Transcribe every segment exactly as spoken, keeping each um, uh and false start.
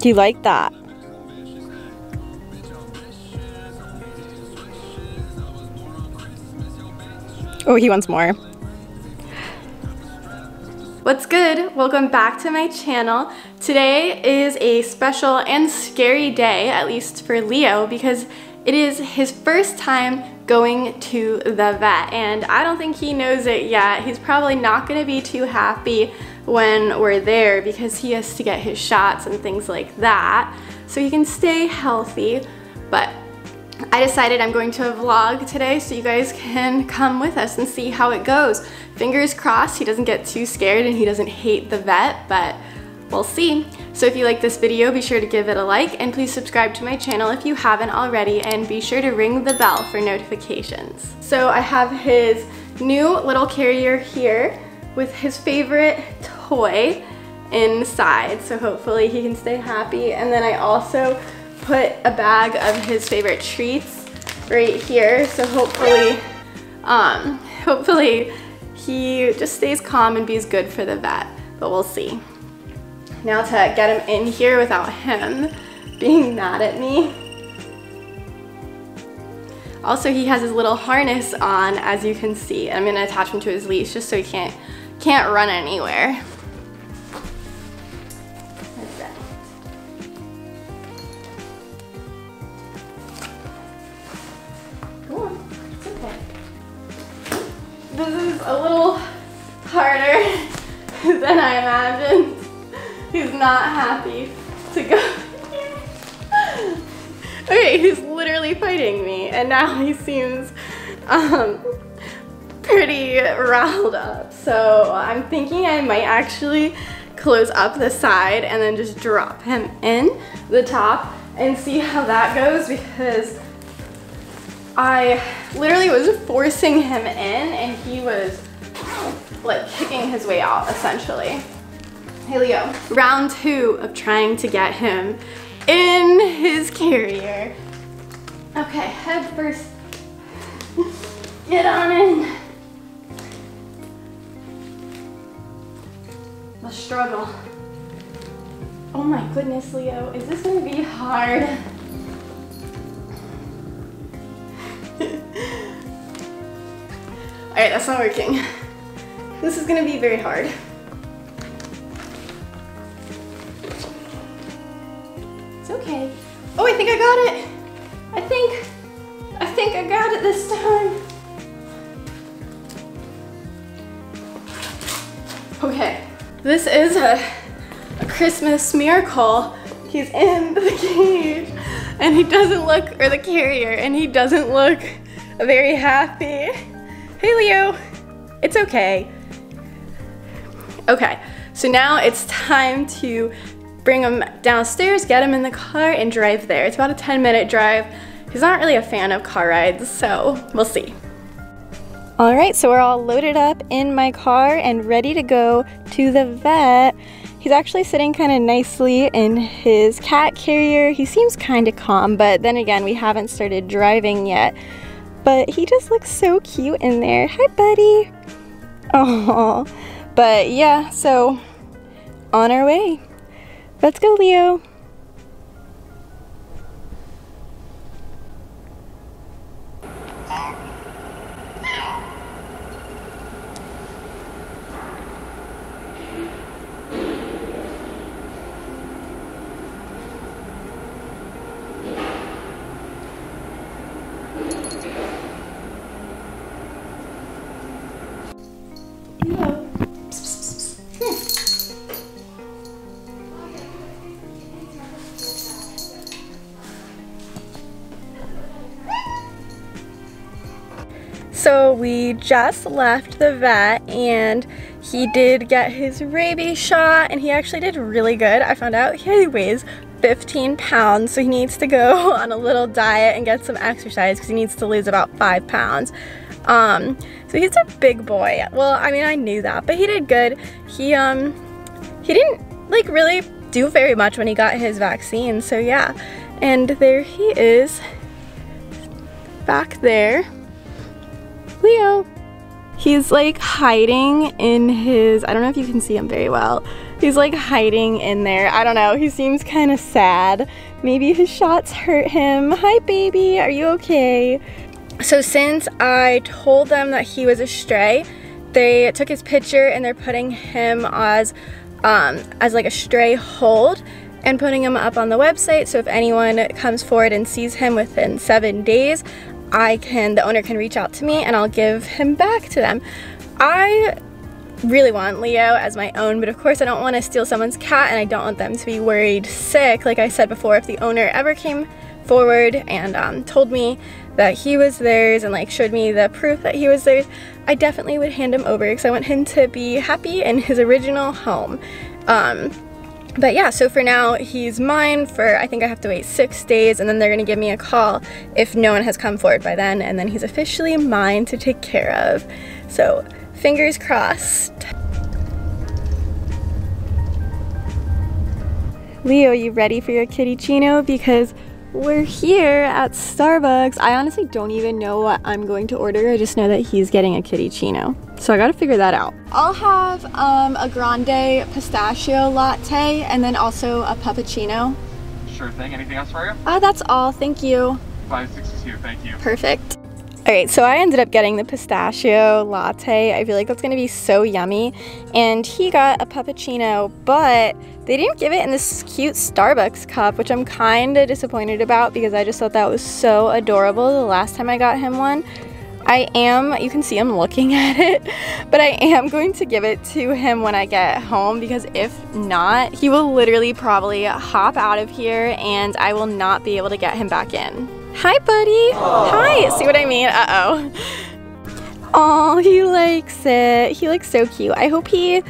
Do you like that? Oh, he wants more. What's good? Welcome back to my channel. Today is a special and scary day, at least for Leo, because it is his first time going to the vet, and I don't think he knows it yet. He's probably not going to be too happy when we're there because he has to get his shots and things like that so he can stay healthy. But I decided I'm going to vlog today so you guys can come with us and see how it goes. Fingers crossed he doesn't get too scared and he doesn't hate the vet, but we'll see. So if you like this video, be sure to give it a like and please subscribe to my channel if you haven't already, and be sure to ring the bell for notifications. So I have his new little carrier here with his favorite toy inside, so hopefully he can stay happy. And then I also put a bag of his favorite treats right here, so hopefully um, hopefully he just stays calm and be good for the vet, but we'll see. Now to get him in here without him being mad at me. Also, he has his little harness on, as you can see. I'm gonna attach him to his leash just so he can't can't run anywhere. Come on, it's okay. This is a little harder than I imagined. He's not happy to go. Okay, he's literally fighting me, and now he seems um, pretty riled up. So I'm thinking I might actually close up the side and then just drop him in the top and see how that goes, because I literally was forcing him in and he was like kicking his way out, essentially. Hey Leo. Round two of trying to get him in his carrier. Okay, head first. Get on in. The struggle. Oh my goodness, Leo, is this gonna be hard? All right, that's not working. This is gonna be very hard. Okay. Oh, I think I got it. I think, I think I got it this time. Okay. This is a, a Christmas miracle. He's in the cage and he doesn't look, or the carrier, and he doesn't look very happy. Hey Leo, it's okay. Okay, so now it's time to bring him downstairs, get him in the car, and drive there. It's about a ten minute drive. He's not really a fan of car rides, so we'll see. All right, so we're all loaded up in my car and ready to go to the vet. He's actually sitting kind of nicely in his cat carrier. He seems kind of calm, but then again, we haven't started driving yet. But he just looks so cute in there. Hi, buddy. Oh, but yeah, so on our way. Let's go, Leo. So we just left the vet and he did get his rabies shot, and he actually did really good. I found out he weighs fifteen pounds, so he needs to go on a little diet and get some exercise because he needs to lose about five pounds. Um, so he's a big boy. Well, I mean, I knew that, but he did good. He, um, he didn't like really do very much when he got his vaccine, so yeah. And there he is back there. Leo. He's like hiding in his, I don't know if you can see him very well. He's like hiding in there. I don't know, he seems kind of sad. Maybe his shots hurt him. Hi baby, are you okay? So since I told them that he was a stray, they took his picture and they're putting him as, um, as like a stray hold and putting him up on the website. So if anyone comes forward and sees him within seven days, I can, the owner can reach out to me and I'll give him back to them. I really want Leo as my own, but of course I don't want to steal someone's cat and I don't want them to be worried sick. Like I said before, if the owner ever came forward and um, told me that he was theirs and like showed me the proof that he was theirs, I definitely would hand him over because I want him to be happy in his original home. Um, But yeah, so for now, he's mine for, I think I have to wait six days, and then they're gonna give me a call if no one has come forward by then, and then he's officially mine to take care of. So, fingers crossed. Leo, you ready for your kittychino? Because we're here at Starbucks. I honestly don't even know what I'm going to order. I just know that he's getting a kittychino. So I gotta figure that out. I'll have um, a grande pistachio latte and then also a puppuccino. Sure thing, anything else for you? Uh, that's all, thank you. five sixty-two, thank you. Perfect. All right, so I ended up getting the pistachio latte. I feel like that's gonna be so yummy. And he got a puppuccino, but they didn't give it in this cute Starbucks cup, which I'm kinda disappointed about because I just thought that was so adorable the last time I got him one. I am, you can see I'm looking at it, but I am going to give it to him when I get home because if not, he will literally probably hop out of here and I will not be able to get him back in. Hi, buddy. Aww. Hi. See what I mean? Uh-oh. Oh, he likes it. He looks so cute. I hope he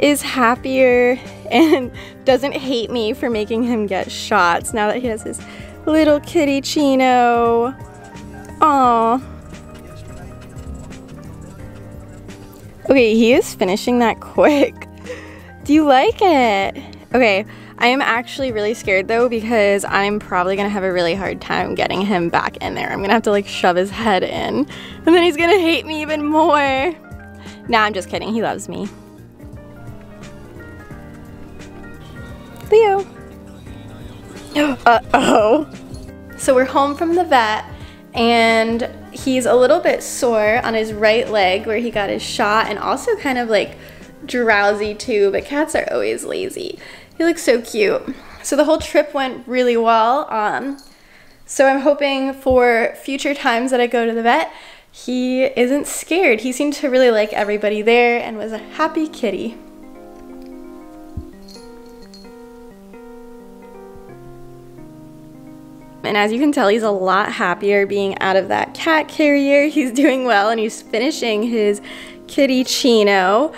is happier and doesn't hate me for making him get shots now that he has his little kittychino. Aw. Okay, he is finishing that quick. Do you like it? Okay, I am actually really scared though because I'm probably gonna have a really hard time getting him back in there. I'm gonna have to like shove his head in and then he's gonna hate me even more. Nah, I'm just kidding, he loves me. Leo. Uh-oh. So we're home from the vet and he's a little bit sore on his right leg where he got his shot and also kind of like drowsy too, but cats are always lazy. He looks so cute. So the whole trip went really well. Um, so I'm hoping for future times that I go to the vet, he isn't scared. He seemed to really like everybody there and was a happy kitty. And as you can tell, he's a lot happier being out of that cat carrier. He's doing well and he's finishing his kittychino.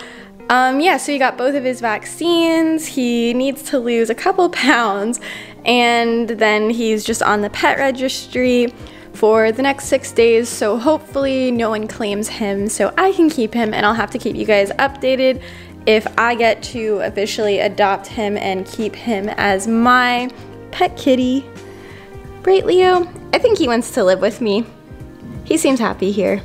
Um, yeah, so he got both of his vaccines. He needs to lose a couple pounds. And then he's just on the pet registry for the next six days. So hopefully no one claims him so I can keep him and I'll have to keep you guys updated if I get to officially adopt him and keep him as my pet kitty. Right, Leo? I think he wants to live with me. He seems happy here.